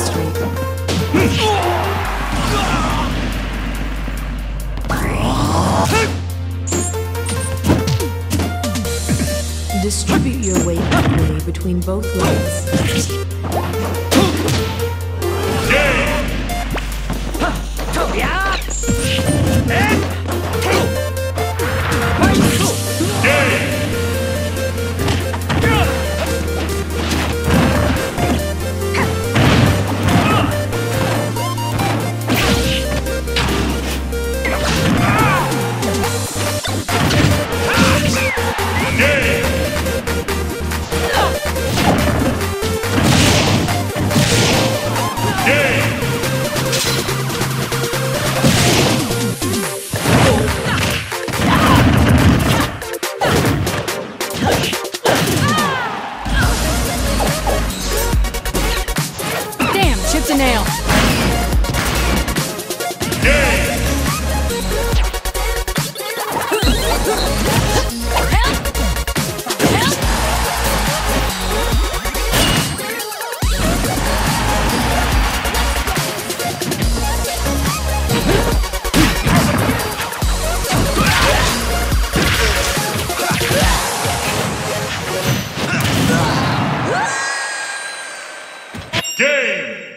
Street. Distribute your weight equally between both legs. Game!